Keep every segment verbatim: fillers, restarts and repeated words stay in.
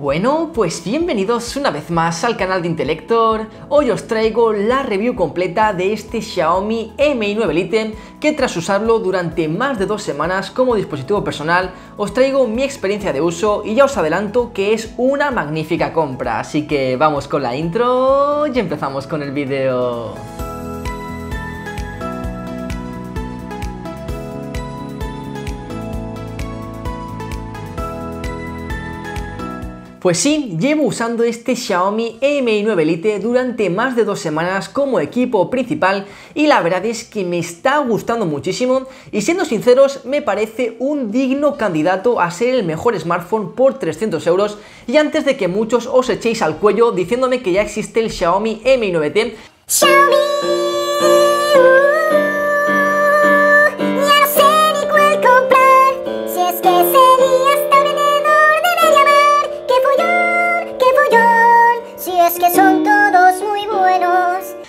Bueno, pues bienvenidos una vez más al canal de IntelekThor. Hoy os traigo la review completa de este Xiaomi Mi nueve Lite, que tras usarlo durante más de dos semanas como dispositivo personal, os traigo mi experiencia de uso y ya os adelanto que es una magnífica compra. Así que vamos con la intro y empezamos con el vídeo. Pues sí, llevo usando este Xiaomi Mi nueve Lite durante más de dos semanas como equipo principal y la verdad es que me está gustando muchísimo y, siendo sinceros, me parece un digno candidato a ser el mejor smartphone por trescientos euros. Y antes de que muchos os echéis al cuello diciéndome que ya existe el Xiaomi Mi nueve T, Xiaomi...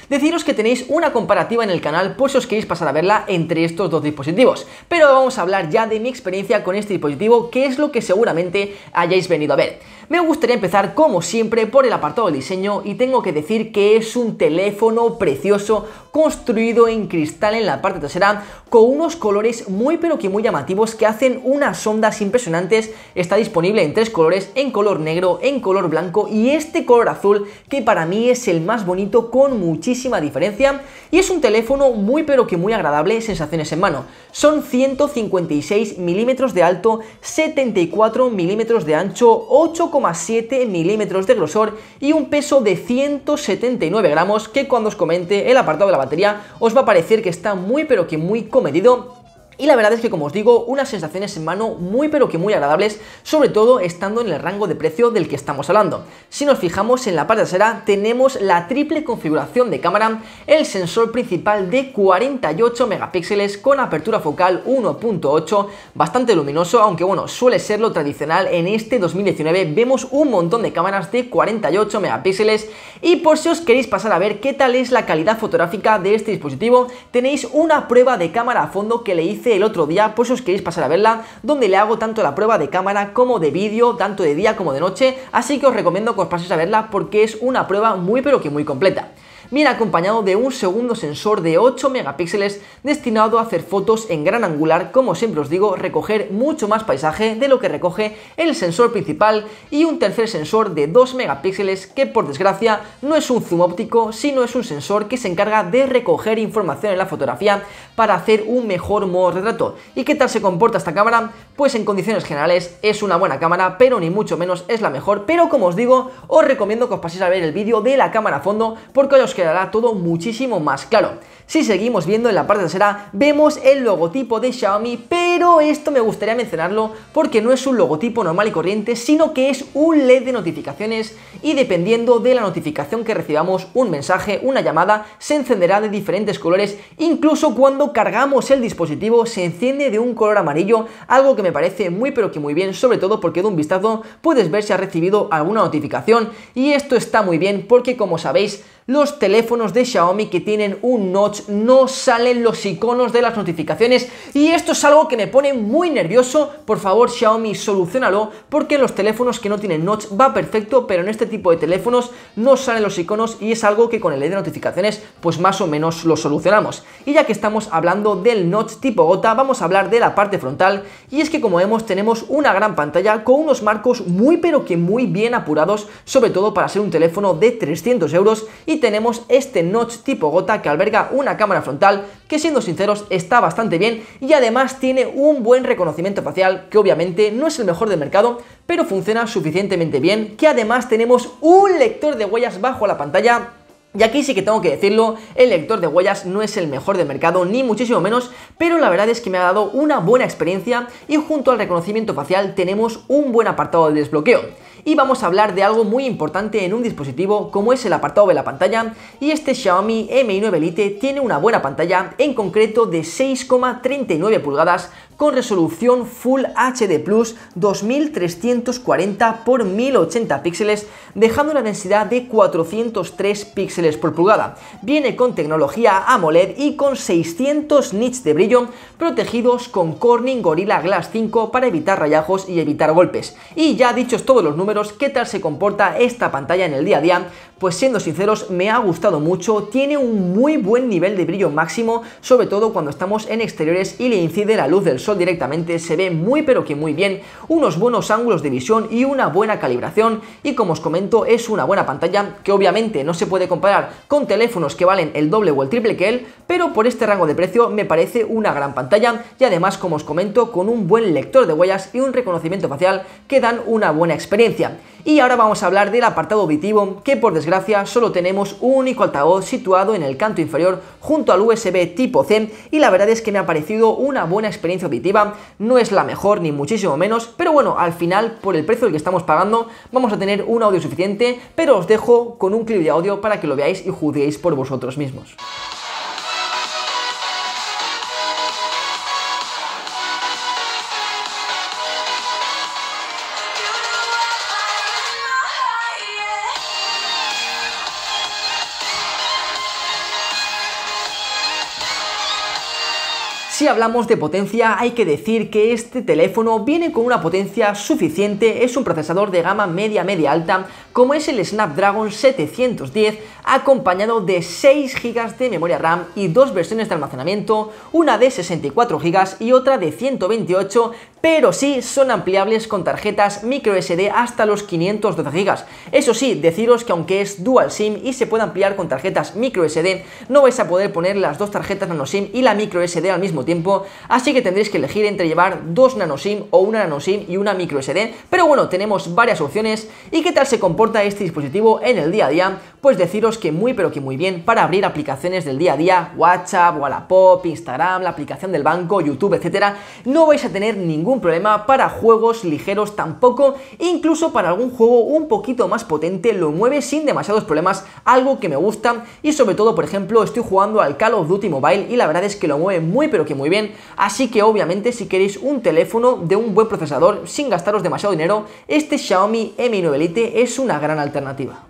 deciros que tenéis una comparativa en el canal por si os queréis pasar a verla entre estos dos dispositivos, pero vamos a hablar ya de mi experiencia con este dispositivo, que es lo que seguramente hayáis venido a ver. Me gustaría empezar, como siempre, por el apartado del diseño y tengo que decir que es un teléfono precioso, construido en cristal en la parte trasera, con unos colores muy pero que muy llamativos que hacen unas ondas impresionantes. Está disponible en tres colores, en color negro, en color blanco y este color azul, que para mí es el más bonito con muchísima diferencia, y es un teléfono muy pero que muy agradable, sensaciones en mano. Son ciento cincuenta y seis milímetros de alto, setenta y cuatro milímetros de ancho, ocho coma siete milímetros de grosor y un peso de ciento setenta y nueve gramos, que cuando os comente el apartado de la batería os va a parecer que está muy pero que muy comedido. Y la verdad es que, como os digo, unas sensaciones en mano muy pero que muy agradables, sobre todo estando en el rango de precio del que estamos hablando. Si nos fijamos en la parte trasera, tenemos la triple configuración de cámara, el sensor principal de cuarenta y ocho megapíxeles con apertura focal uno punto ocho, bastante luminoso, aunque bueno, suele ser lo tradicional en este dos mil diecinueve, vemos un montón de cámaras de cuarenta y ocho megapíxeles. Y por si os queréis pasar a ver qué tal es la calidad fotográfica de este dispositivo, tenéis una prueba de cámara a fondo que le hice el otro día, pues os queréis pasar a verla, donde le hago tanto la prueba de cámara como de vídeo, tanto de día como de noche, así que os recomiendo que os paséis a verla porque es una prueba muy pero que muy completa. Viene acompañado de un segundo sensor de ocho megapíxeles destinado a hacer fotos en gran angular, como siempre os digo, recoger mucho más paisaje de lo que recoge el sensor principal, y un tercer sensor de dos megapíxeles que, por desgracia, no es un zoom óptico, sino es un sensor que se encarga de recoger información en la fotografía para hacer un mejor modo retrato. ¿Y qué tal se comporta esta cámara? Pues en condiciones generales es una buena cámara, pero ni mucho menos es la mejor, pero como os digo, os recomiendo que os paséis a ver el vídeo de la cámara a fondo porque os quedará todo muchísimo más claro. Si seguimos viendo en la parte trasera, vemos el logotipo de Xiaomi, pero esto me gustaría mencionarlo porque no es un logotipo normal y corriente, sino que es un L E D de notificaciones, y dependiendo de la notificación que recibamos, un mensaje, una llamada, se encenderá de diferentes colores. Incluso cuando cargamos el dispositivo se enciende de un color amarillo, algo que me parece muy pero que muy bien, sobre todo porque de un vistazo puedes ver si has recibido alguna notificación, y esto está muy bien porque, como sabéis, los teléfonos de Xiaomi que tienen un notch no salen los iconos de las notificaciones, y esto es algo que me pone muy nervioso. Por favor, Xiaomi, solucionalo, porque en los teléfonos que no tienen notch va perfecto, pero en este tipo de teléfonos no salen los iconos y es algo que con el L E D de notificaciones pues más o menos lo solucionamos. Y ya que estamos hablando del notch tipo gota, vamos a hablar de la parte frontal, y es que, como vemos, tenemos una gran pantalla con unos marcos muy pero que muy bien apurados, sobre todo para ser un teléfono de trescientos euros, y tenemos este notch tipo gota que alberga una cámara frontal que, siendo sinceros, está bastante bien, y además tiene un buen reconocimiento facial, que obviamente no es el mejor del mercado, pero funciona suficientemente bien. Que además tenemos un lector de huellas bajo la pantalla, y aquí sí que tengo que decirlo, el lector de huellas no es el mejor del mercado, ni muchísimo menos, pero la verdad es que me ha dado una buena experiencia, y junto al reconocimiento facial tenemos un buen apartado de desbloqueo. Y vamos a hablar de algo muy importante en un dispositivo como es el apartado de la pantalla, y este Xiaomi Mi nueve Lite tiene una buena pantalla, en concreto de seis coma treinta y nueve pulgadas, con resolución Full H D Plus dos mil trescientos cuarenta por mil ochenta píxeles, dejando una densidad de cuatrocientos tres píxeles por pulgada. Viene con tecnología AMOLED y con seiscientos nits de brillo, protegidos con Corning Gorilla Glass cinco para evitar rayajos y evitar golpes. Y ya dichos todos los números, ¿qué tal se comporta esta pantalla en el día a día? Pues siendo sinceros, me ha gustado mucho, tiene un muy buen nivel de brillo máximo, sobre todo cuando estamos en exteriores y le incide la luz del sol directamente, se ve muy pero que muy bien, unos buenos ángulos de visión y una buena calibración, y como os comento, es una buena pantalla que obviamente no se puede comparar con teléfonos que valen el doble o el triple que él, pero por este rango de precio me parece una gran pantalla, y además, como os comento, con un buen lector de huellas y un reconocimiento facial que dan una buena experiencia. Y ahora vamos a hablar del apartado auditivo, que por desgracia solo tenemos un único altavoz situado en el canto inferior junto al U S B tipo C, y la verdad es que me ha parecido una buena experiencia auditiva, no es la mejor ni muchísimo menos, pero bueno, al final por el precio del que estamos pagando vamos a tener un audio suficiente, pero os dejo con un clip de audio para que lo veáis y juzguéis por vosotros mismos. Si hablamos de potencia, hay que decir que este teléfono viene con una potencia suficiente, es un procesador de gama media-media alta, como es el Snapdragon setecientos diez, acompañado de seis gigas de memoria RAM y dos versiones de almacenamiento, una de sesenta y cuatro gigas y otra de ciento veintiocho, pero sí son ampliables con tarjetas microSD hasta los quinientos doce gigas. Eso sí, deciros que aunque es dual SIM y se puede ampliar con tarjetas microSD, no vais a poder poner las dos tarjetas nano SIM y la microSD al mismo tiempo, así que tendréis que elegir entre llevar dos nano SIM o una nano SIM y una microSD, pero bueno, tenemos varias opciones. ¿Y qué tal se comporta este dispositivo en el día a día? Pues deciros que muy pero que muy bien para abrir aplicaciones del día a día, WhatsApp, Wallapop, Instagram, la aplicación del banco, YouTube, etcétera. No vais a tener ningún problema para juegos ligeros tampoco, incluso para algún juego un poquito más potente lo mueve sin demasiados problemas, algo que me gusta, y sobre todo, por ejemplo, estoy jugando al Call of Duty Mobile y la verdad es que lo mueve muy pero que muy bien, así que obviamente si queréis un teléfono de un buen procesador sin gastaros demasiado dinero, este Xiaomi Mi nueve Lite es una gran alternativa.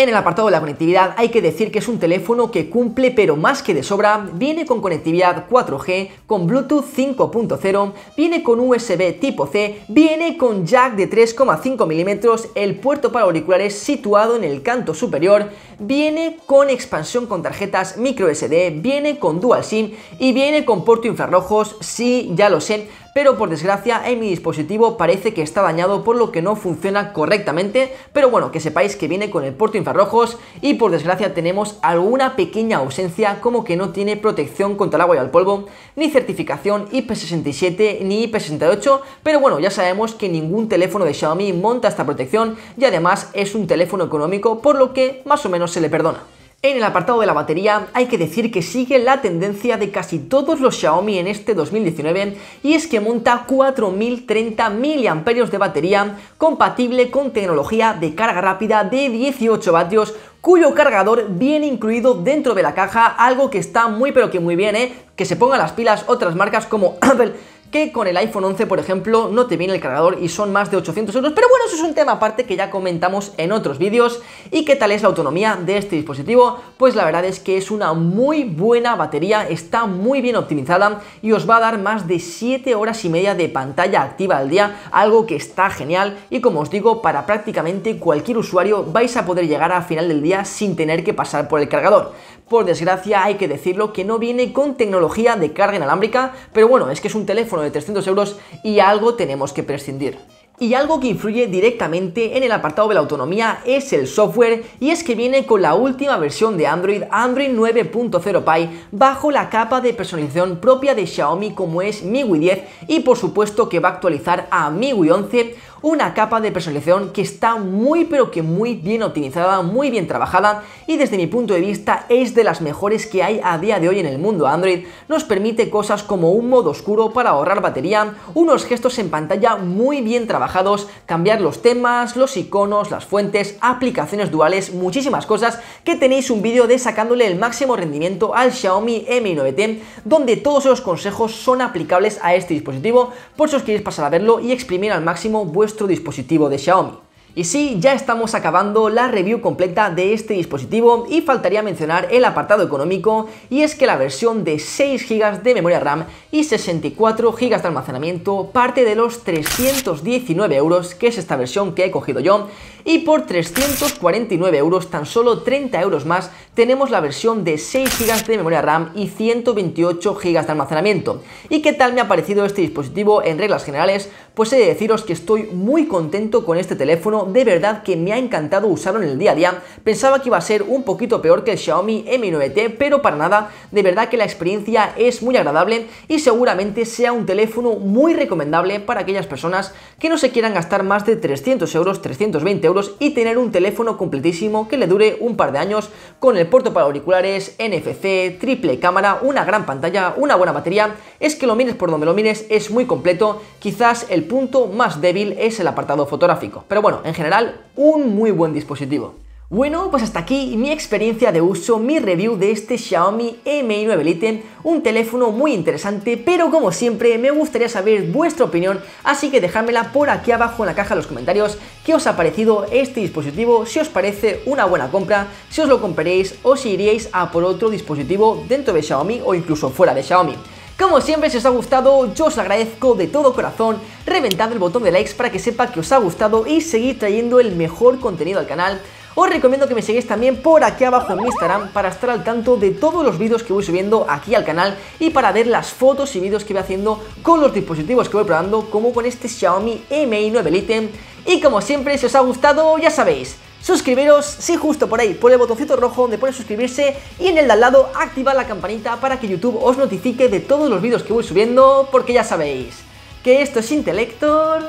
En el apartado de la conectividad hay que decir que es un teléfono que cumple pero más que de sobra, viene con conectividad cuatro G, con Bluetooth cinco punto cero, viene con U S B tipo C, viene con jack de tres coma cinco milímetros, el puerto para auriculares situado en el canto superior, viene con expansión con tarjetas microSD, viene con dual SIM y viene con puerto infrarrojos, sí, ya lo sé, pero por desgracia en mi dispositivo parece que está dañado por lo que no funciona correctamente, pero bueno, que sepáis que viene con el puerto infrarrojos y por desgracia tenemos alguna pequeña ausencia, como que no tiene protección contra el agua y el polvo, ni certificación I P sesenta y siete ni I P sesenta y ocho, pero bueno, ya sabemos que ningún teléfono de Xiaomi monta esta protección y además es un teléfono económico, por lo que más o menos se le perdona. En el apartado de la batería hay que decir que sigue la tendencia de casi todos los Xiaomi en este dos mil diecinueve, y es que monta cuatro mil treinta miliamperios hora de batería, compatible con tecnología de carga rápida de dieciocho vatios, cuyo cargador viene incluido dentro de la caja, algo que está muy pero que muy bien, ¿eh? Que se pongan las pilas otras marcas como Apple, que con el iPhone once, por ejemplo, no te viene el cargador y son más de ochocientos euros, pero bueno, eso es un tema aparte que ya comentamos en otros vídeos. ¿Y qué tal es la autonomía de este dispositivo? Pues la verdad es que es una muy buena batería, está muy bien optimizada y os va a dar más de siete horas y media de pantalla activa al día, algo que está genial, y como os digo, para prácticamente cualquier usuario vais a poder llegar al final del día sin tener que pasar por el cargador. Por desgracia hay que decirlo que no viene con tecnología de carga inalámbrica, pero bueno, es que es un teléfono de trescientos euros y algo tenemos que prescindir. Y algo que influye directamente en el apartado de la autonomía es el software, y es que viene con la última versión de Android, Android nueve punto cero Pie, bajo la capa de personalización propia de Xiaomi como es M I U I diez, y por supuesto que va a actualizar a M I U I once, una capa de personalización que está muy pero que muy bien optimizada, muy bien trabajada, y desde mi punto de vista es de las mejores que hay a día de hoy en el mundo Android. Nos permite cosas como un modo oscuro para ahorrar batería, unos gestos en pantalla muy bien trabajados, trabajados, cambiar los temas, los iconos, las fuentes, aplicaciones duales, muchísimas cosas, que tenéis un vídeo de sacándole el máximo rendimiento al Xiaomi Mi nueve T, donde todos esos consejos son aplicables a este dispositivo, por si os queréis pasar a verlo y exprimir al máximo vuestro dispositivo de Xiaomi. Y sí, ya estamos acabando la review completa de este dispositivo y faltaría mencionar el apartado económico, y es que la versión de seis gigas de memoria RAM y sesenta y cuatro gigas de almacenamiento parte de los trescientos diecinueve euros, que es esta versión que he cogido yo, y por trescientos cuarenta y nueve euros, tan solo treinta euros más, tenemos la versión de seis gigas de memoria RAM y ciento veintiocho gigas de almacenamiento. ¿Y qué tal me ha parecido este dispositivo en reglas generales? Pues he de deciros que estoy muy contento con este teléfono, de verdad que me ha encantado usarlo en el día a día. Pensaba que iba a ser un poquito peor que el Xiaomi Mi nueve T, pero para nada, de verdad que la experiencia es muy agradable y seguramente sea un teléfono muy recomendable para aquellas personas que no se quieran gastar más de trescientos euros, trescientos veinte euros, y tener un teléfono completísimo que le dure un par de años, con el puerto para auriculares, N F C, triple cámara, una gran pantalla, una buena batería. Es que lo mires por donde lo mires, es muy completo. Quizás el punto más débil es el apartado fotográfico, pero bueno, en general, un muy buen dispositivo. Bueno, pues hasta aquí mi experiencia de uso, mi review de este Xiaomi Mi nueve Lite, un teléfono muy interesante, pero como siempre me gustaría saber vuestra opinión, así que dejármela por aquí abajo en la caja de los comentarios. ¿Qué os ha parecido este dispositivo? Si os parece una buena compra, si os lo compraréis o si iríais a por otro dispositivo dentro de Xiaomi o incluso fuera de Xiaomi. Como siempre, si os ha gustado, yo os agradezco de todo corazón. Reventad el botón de likes para que sepa que os ha gustado y seguid trayendo el mejor contenido al canal. Os recomiendo que me sigáis también por aquí abajo en mi Instagram para estar al tanto de todos los vídeos que voy subiendo aquí al canal y para ver las fotos y vídeos que voy haciendo con los dispositivos que voy probando, como con este Xiaomi Mi nueve Lite. Y como siempre, si os ha gustado, ya sabéis, suscribiros, sí, justo por ahí, por el botoncito rojo donde pone suscribirse, y en el de al lado activad la campanita para que YouTube os notifique de todos los vídeos que voy subiendo, porque ya sabéis que esto es IntelekThor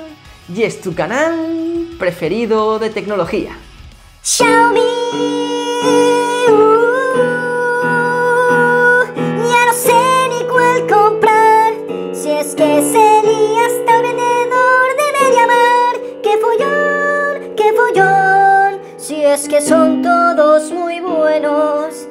y es tu canal preferido de tecnología. Xiaomi. Es que son todos muy buenos.